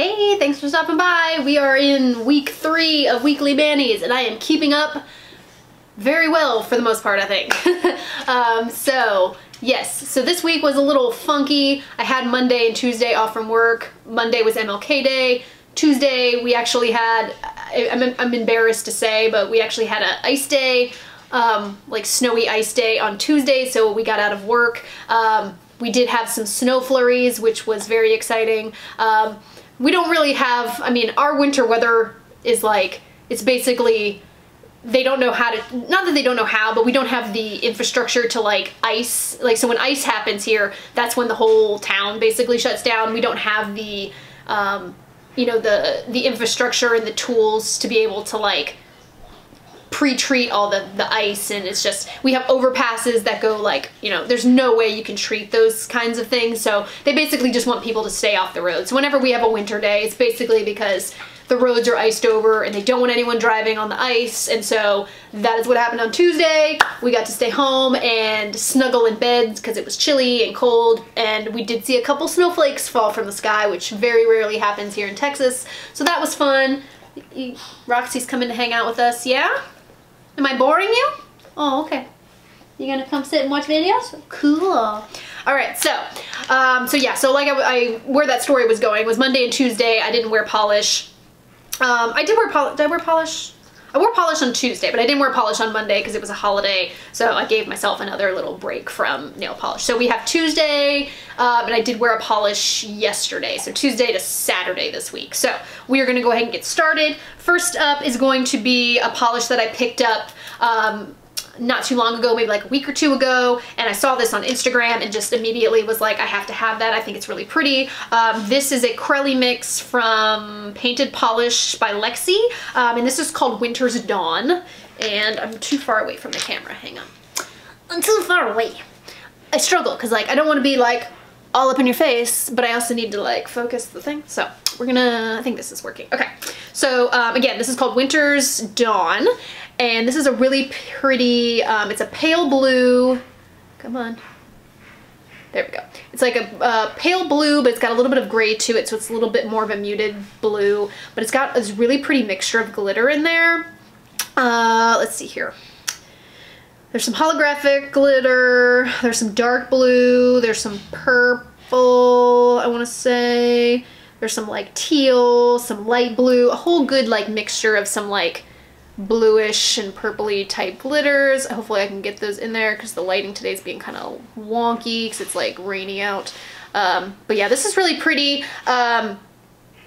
Hey, thanks for stopping by. We are in week 3 of Weekly Bannies, and I am keeping up very well for the most part, I think. Yes, so this week was a little funky. I had Monday and Tuesday off from work. Monday was MLK Day. Tuesday we actually had, I'm embarrassed to say, but we actually had an ice day, like snowy ice day on Tuesday, so we got out of work. We did have some snow flurries, which was very exciting. We don't really have, I mean, our winter weather is like, it's basically, they don't know how to, not that they don't know how, but we don't have the infrastructure to like ice, like so when ice happens here, that's when the whole town basically shuts down. We don't have the, you know, the infrastructure and the tools to be able to like pre-treat all the ice, and it's just, we have overpasses that go like, you know, there's no way you can treat those kinds of things, so they basically just want people to stay off the roads. So whenever we have a winter day, it's basically because the roads are iced over and they don't want anyone driving on the ice, and so that is what happened on Tuesday. We got to stay home and snuggle in bed because it was chilly and cold, and we did see a couple snowflakes fall from the sky, which very rarely happens here in Texas, so that was fun. Roxy's coming to hang out with us, yeah? Am I boring you? Oh, okay. You gonna come sit and watch videos? Cool. All right, so yeah, so like I where that story was going was Monday and Tuesday. I didn't wear polish. Did I wear polish? I wore polish on Tuesday, but I didn't wear polish on Monday because it was a holiday, so I gave myself another little break from nail polish. So we have Tuesday, and I did wear a polish yesterday, so Tuesday to Saturday this week. So we are going to go ahead and get started. First up is going to be a polish that I picked up not too long ago, maybe like a week or two ago, and I saw this on Instagram and just immediately was like, I have to have that. I think it's really pretty. This is a Crelly mix from Painted Polish by Lexi, and this is called Winter's Dawn. And I'm too far away from the camera. Hang on. I'm too far away. I struggle because like I don't want to be like all up in your face, but I also need to like focus the thing. So we're gonna, I think this is working. Okay. So again, this is called Winter's Dawn. And this is a really pretty, it's a pale blue, come on, there we go. It's like a pale blue, but it's got a little bit of gray to it, so it's a little bit more of a muted blue, but it's got this really pretty mixture of glitter in there. Let's see here. There's some holographic glitter, there's some dark blue, there's some purple, I wanna say, there's some like teal, some light blue, a whole good like mixture of some like bluish and purpley type glitters. Hopefully I can get those in there because the lighting today is being kind of wonky because it's like rainy out. But yeah, this is really pretty. I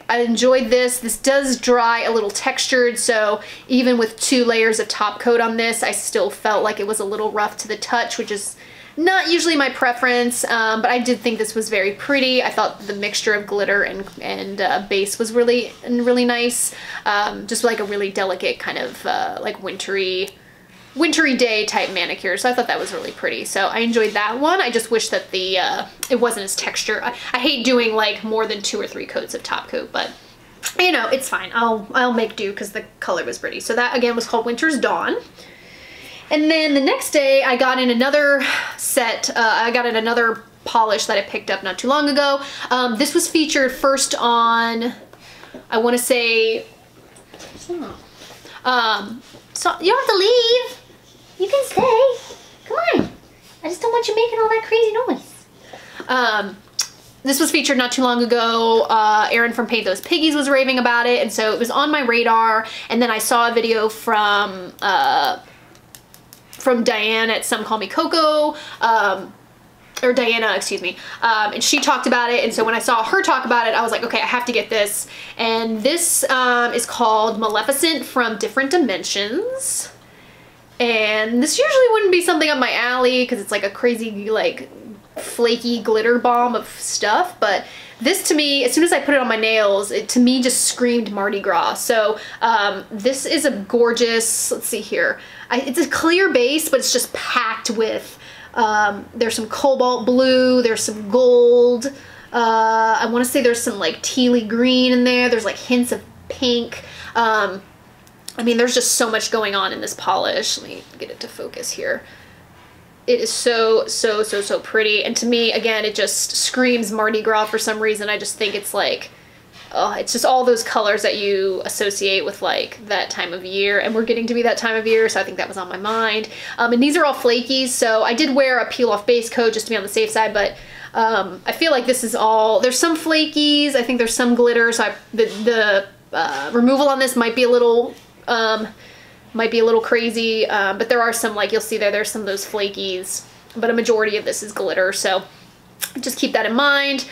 enjoyed this. This does dry a little textured, so even with 2 layers of top coat on this, I still felt like it was a little rough to the touch, which is not usually my preference, but I did think this was very pretty. I thought the mixture of glitter and base was really nice. Just like a really delicate kind of like wintry day type manicure. So I thought that was really pretty. So I enjoyed that one. I just wish that the it wasn't as texture. I hate doing like more than 2 or 3 coats of top coat, but you know, it's fine. I'll make do because the color was pretty. So that again was called Winter's Dawn. And then the next day I got in another set, I got in another polish that I picked up not too long ago. This was featured first on, I want to say, so you don't have to leave. You can stay. Come on. I just don't want you making all that crazy noise. This was featured not too long ago. Aaron from Paint Those Piggies was raving about it, and so it was on my radar, and then I saw a video from Diane at Some Call Me Coco, or Diana, excuse me, and she talked about it, and so when I saw her talk about it, I was like, okay, I have to get this. And this is called Maleficent from Different Dimensions, and this usually wouldn't be something up my alley because it's like a crazy like flaky glitter bomb of stuff, but this to me, as soon as I put it on my nails, it to me just screamed Mardi Gras. So this is a gorgeous, let's see here, it's a clear base, but it's just packed with, there's some cobalt blue, there's some gold, I want to say there's some like tealy green in there, there's like hints of pink. I mean, there's just so much going on in this polish. Let me get it to focus here. It is so pretty, and to me, again, it just screams Mardi Gras for some reason. I just think it's like oh, it's just all those colors that you associate with like that time of year, and we're getting to be that time of year, so I think that was on my mind. And these are all flakies, so I did wear a peel off base coat just to be on the safe side, but I feel like this is all, there's some flakies, I think there's some glitter, so the removal on this might be a little crazy, but there are some, like you'll see there, there's some of those flakies, but a majority of this is glitter, so just keep that in mind.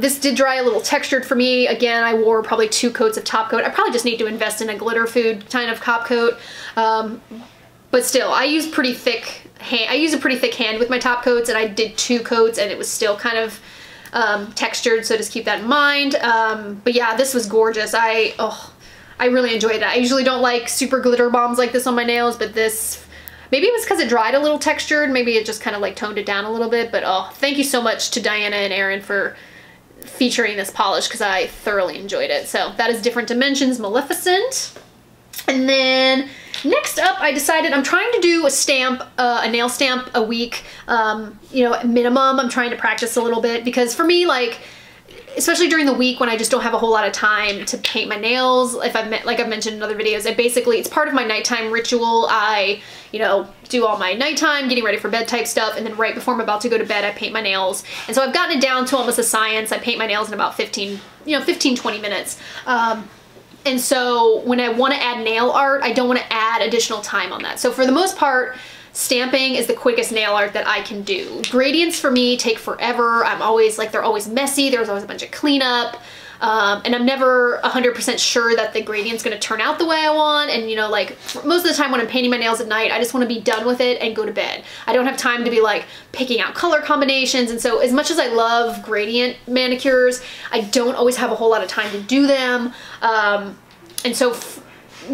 This did dry a little textured for me. Again, I wore probably 2 coats of top coat. I probably just need to invest in a glitter food kind of top coat, but still, I use pretty thick hand. I use a pretty thick hand with my top coats, and I did 2 coats, and it was still kind of textured, so just keep that in mind. But yeah, this was gorgeous. I really enjoyed it. I usually don't like super glitter bombs like this on my nails, but this, maybe it was because it dried a little textured, maybe it just kind of like toned it down a little bit, but oh, thank you so much to Diana and Aaron for featuring this polish, because I thoroughly enjoyed it. So that is Different Dimensions, Maleficent. And then next up, I decided I'm trying to do a stamp, a nail stamp a week, you know, at minimum. I'm trying to practice a little bit, because for me, like, especially during the week when I just don't have a whole lot of time to paint my nails, if I've met, like I've mentioned in other videos, I basically, it's part of my nighttime ritual. I, you know, do all my nighttime, getting ready for bed type stuff, and then right before I'm about to go to bed, I paint my nails. And so I've gotten it down to almost a science. I paint my nails in about 15, 20 minutes. And so when I want to add nail art, I don't want to add additional time on that. So for the most part, stamping is the quickest nail art that I can do. Gradients for me take forever. I'm always like, they're always messy. There's always a bunch of cleanup. And I'm never 100% sure that the gradient's going to turn out the way I want. And you know, like most of the time when I'm painting my nails at night, I just want to be done with it and go to bed. I don't have time to be like picking out color combinations. And so as much as I love gradient manicures, I don't always have a whole lot of time to do them. And so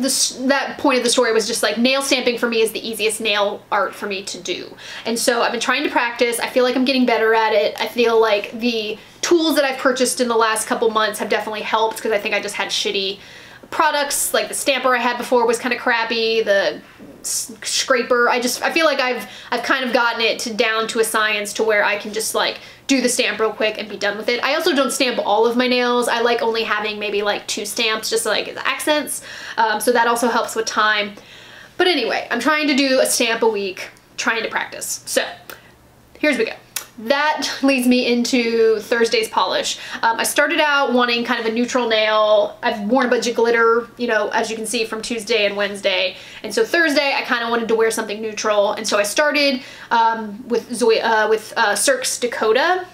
that point of the story was just like nail stamping for me is the easiest nail art for me to do. And so I've been trying to practice. I feel like I'm getting better at it. I feel like the tools that I've purchased in the last couple months have definitely helped, because I think I just had shitty products. Like the stamper I had before was kind of crappy. The scraper, I feel like I've kind of gotten it down to a science to where I can just like do the stamp real quick and be done with it. I also don't stamp all of my nails. I like only having maybe like 2 stamps, just like the accents. So that also helps with time. But anyway, I'm trying to do a stamp a week, trying to practice. So here's we go. That leads me into Thursday's polish. I started out wanting kind of a neutral nail. I've worn a bunch of glitter, you know, as you can see from Tuesday and Wednesday. And so Thursday, I kind of wanted to wear something neutral. And so I started with Zoya, with Cirque's Dakota.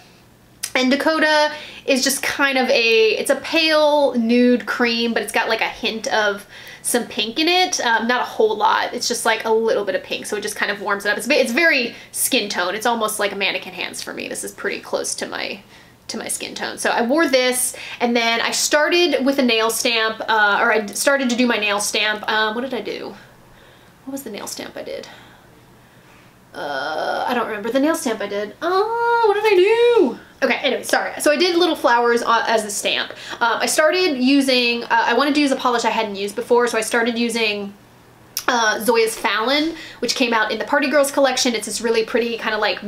And Dakota is just kind of it's a pale nude cream, but it's got like a hint of some pink in it. Not a whole lot. It's just like a little bit of pink, so it just kind of warms it up. It's very skin tone. It's almost like a mannequin hands for me. This is pretty close to my skin tone. So I wore this, and then I started with a nail stamp, or I started to do my nail stamp. What did I do? What was the nail stamp I did? I don't remember the nail stamp I did. Oh, what did I do? Okay, anyway, sorry. So I did little flowers as a stamp. I started using, I wanted to use a polish I hadn't used before, so I started using Zoya's Fallon, which came out in the Party Girls collection. It's this really pretty kind of like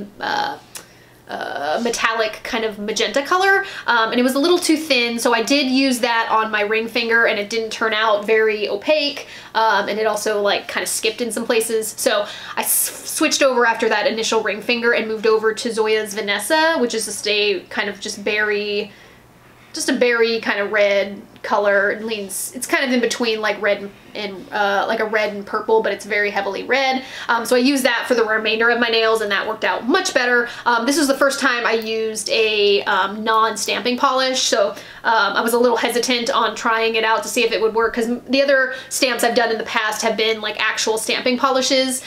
metallic kind of magenta color, and it was a little too thin, so I did use that on my ring finger, and it didn't turn out very opaque, and it also like kind of skipped in some places. So I switched over after that initial ring finger and moved over to Zoya's Vanessa, which is just a kind of just a berry kind of red color. It leans, it's kind of in between like red and like a red and purple, but it's very heavily red. So I used that for the remainder of my nails, and that worked out much better. This was the first time I used a non-stamping polish, so I was a little hesitant on trying it out to see if it would work, because the other stamps I've done in the past have been like actual stamping polishes.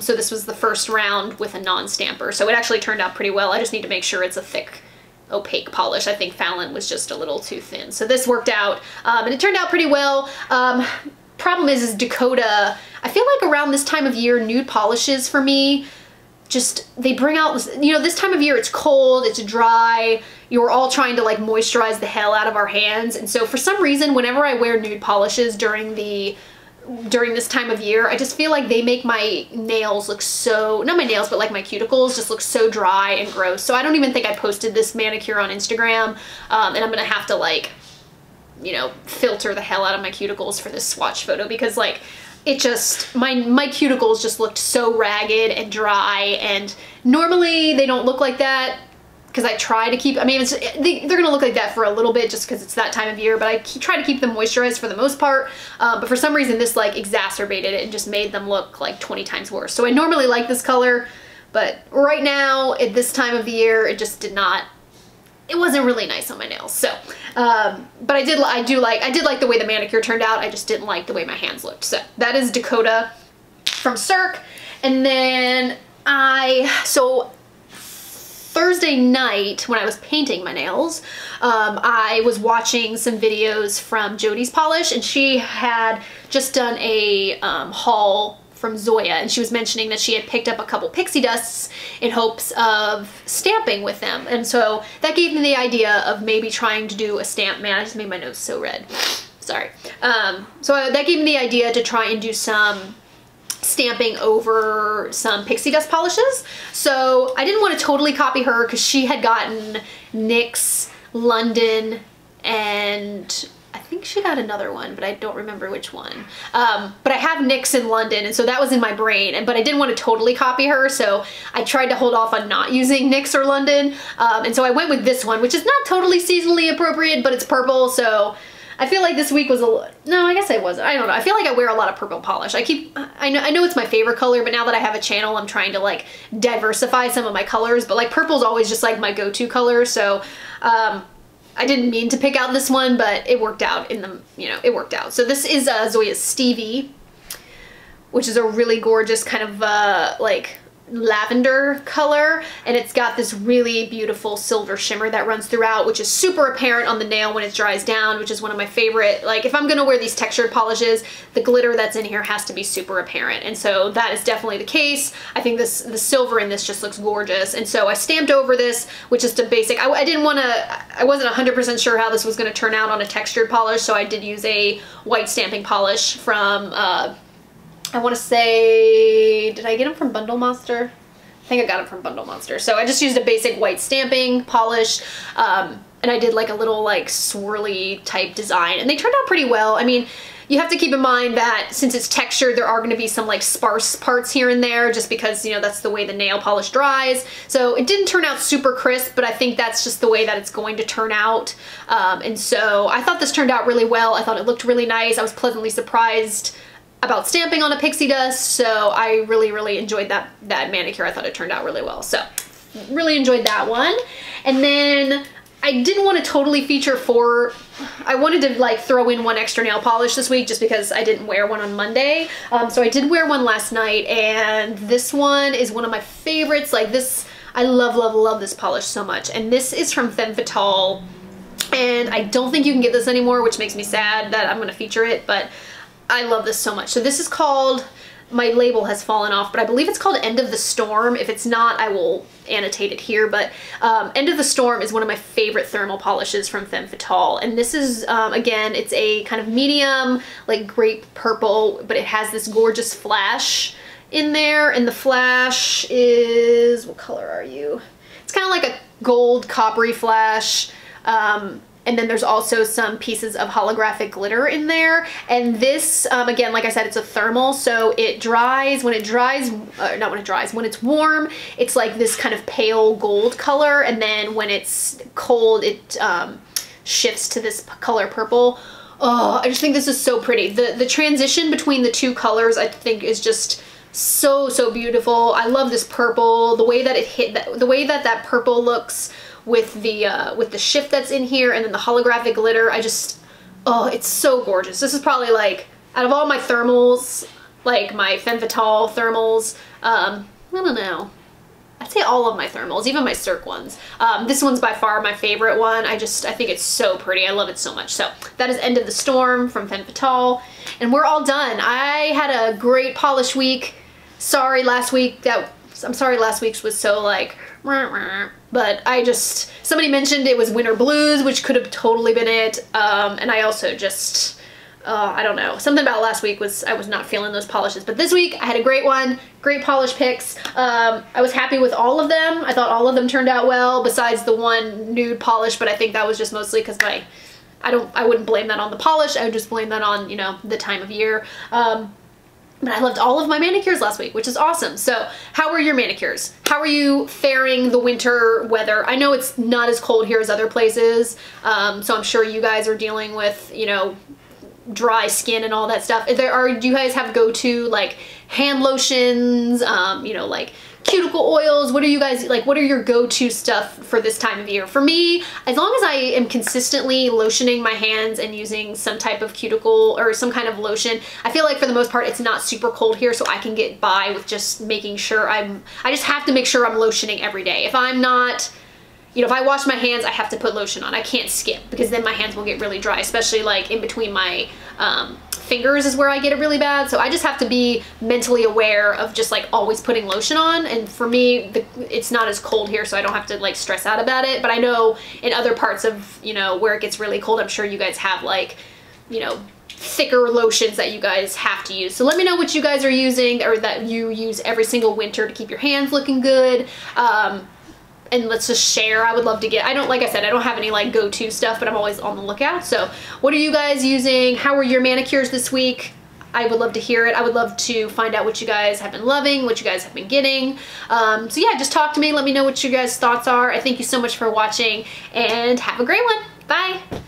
So this was the first round with a non-stamper, so it actually turned out pretty well. I just need to make sure it's a thick opaque polish. I think Fallon was just a little too thin, so this worked out, and it turned out pretty well. Problem is Dakota, I feel like around this time of year, nude polishes for me, just, they bring out, you know, this time of year, it's cold, it's dry, you're all trying to like moisturize the hell out of our hands, and so for some reason, whenever I wear nude polishes during this time of year, I just feel like they make my nails look so, not my nails, but like my cuticles just look so dry and gross. So I don't even think I posted this manicure on Instagram, and I'm gonna have to like you know, filter the hell out of my cuticles for this swatch photo, because like it just, my cuticles just looked so ragged and dry, and normally they don't look like that because I try to keep, I mean, it's, they're gonna look like that for a little bit just because it's that time of year, but I try to keep them moisturized for the most part, but for some reason this like exacerbated it and just made them look like 20 times worse. So I normally like this color, but right now at this time of the year it just did not, it wasn't really nice on my nails. So, but I did like the way the manicure turned out. I just didn't like the way my hands looked. So that is Dakota from Cirque. And then so Thursday night when I was painting my nails, I was watching some videos from Jodi's Polish, and she had just done a haul from Zoya, and she was mentioning that she had picked up a couple pixie dusts in hopes of stamping with them, and so that gave me the idea of maybe trying to do a stamp. Man, I just made my nose so red. Sorry. So that gave me the idea to try and do some stamping over some pixie dust polishes. So I didn't want to totally copy her because she had gotten NYX, London, and I think she got another one, but I don't remember which one. But I have NYX in London, and so that was in my brain, but I didn't want to totally copy her, so I tried to hold off on not using NYX or London. And so I went with this one, which is not totally seasonally appropriate, but it's purple, so I feel like this week was no, I guess I wasn't. I don't know. I feel like I wear a lot of purple polish. I know it's my favorite color, but now that I have a channel, I'm trying to like diversify some of my colors, but like purple's always just like my go-to color, so I didn't mean to pick out this one, but it worked out in the, you know, it worked out. So this is Zoya's Stevie, which is a really gorgeous kind of like lavender color, and it's got this really beautiful silver shimmer that runs throughout, which is super apparent on the nail when it dries down, which is one of my favorite. Like if I'm gonna wear these textured polishes, the glitter that's in here has to be super apparent, and so that is definitely the case. I think the silver in this just looks gorgeous, and so I stamped over this, which is the basic. I didn't want to, I wasn't 100% sure how this was going to turn out on a textured polish, so I did use a white stamping polish from I want to say, did I get them from Bundle Monster? I think I got them from Bundle Monster. So I just used a basic white stamping polish, and I did like a little like swirly type design, and they turned out pretty well. I mean, you have to keep in mind that since it's textured, there are going to be some like sparse parts here and there just because, you know, that's the way the nail polish dries. So it didn't turn out super crisp, but I think that's just the way that it's going to turn out. And so I thought this turned out really well. I thought it looked really nice. I was pleasantly surprised about stamping on a pixie dust, so I really enjoyed that manicure. I thought it turned out really well, so really enjoyed that one. And then I didn't want to totally feature I wanted to like throw in one extra nail polish this week just because I didn't wear one on Monday, so I did wear one last night, and this one is one of my favorites. Like this, I love this polish so much, and this is from Femme Fatale, and I don't think you can get this anymore, which makes me sad that I'm gonna feature it, but I love this so much. So this is called, my label has fallen off, but I believe it's called End of the Storm. If it's not, I will annotate it here, but End of the Storm is one of my favorite thermal polishes from Femme Fatale, and this is, again, it's a kind of medium, like grape purple, but it has this gorgeous flash in there, and the flash is, what color are you? It's kind of like a gold coppery flash, and then there's also some pieces of holographic glitter in there. And this, again, like I said, it's a thermal, so it dries. When it dries, not when it dries, when it's warm, it's like this kind of pale gold color. And then when it's cold, it shifts to this color purple. Oh, I just think this is so pretty. The transition between the two colors, I think, is just so beautiful. I love this purple. The way that it hit, the way that that purple looks with the shift that's in here, and then the holographic glitter, I just, oh, it's so gorgeous. This is probably like, out of all my thermals, like my Femme Fatale thermals, I don't know, I'd say all of my thermals, even my Cirque ones, this one's by far my favorite one. I think it's so pretty. I love it so much. So that is End of the Storm from Femme Fatale, and we're all done. I had a great polish week. I'm sorry last week's was so like, but somebody mentioned it was winter blues, which could have totally been it. And I also just, I don't know, something about last week was, I was not feeling those polishes, but this week I had a great one, great polish picks. I was happy with all of them. I thought all of them turned out well besides the one nude polish, but I think that was just mostly because I wouldn't blame that on the polish. I would just blame that on, you know, the time of year. But I loved all of my manicures last week, which is awesome. So how were your manicures? How are you faring the winter weather? I know it's not as cold here as other places. So I'm sure you guys are dealing with, you know, dry skin and all that stuff. Do you guys have go-to like hand lotions, you know, like cuticle oils? What are you guys, like, what are your go-to stuff for this time of year? For me, as long as I am consistently lotioning my hands and using some type of cuticle or some kind of lotion, I feel like for the most part it's not super cold here, so I can get by with just making sure I just have to make sure I'm lotioning every day. If I'm not, you know, if I wash my hands, I have to put lotion on. I can't skip, because then my hands will get really dry, especially like in between my fingers is where I get it really bad. So I just have to be mentally aware of just like always putting lotion on. And for me, it's not as cold here, so I don't have to like stress out about it. But I know in other parts of, you know, where it gets really cold, I'm sure you guys have like, you know, thicker lotions that you guys have to use. So let me know what you guys are using, or that you use every single winter to keep your hands looking good. And let's just share. I would love to get, like I said, I don't have any like go-to stuff, but I'm always on the lookout. So what are you guys using? How were your manicures this week? I would love to hear it. I would love to find out what you guys have been loving, what you guys have been getting. So yeah, just talk to me. Let me know what your guys' thoughts are. I thank you so much for watching, and have a great one. Bye.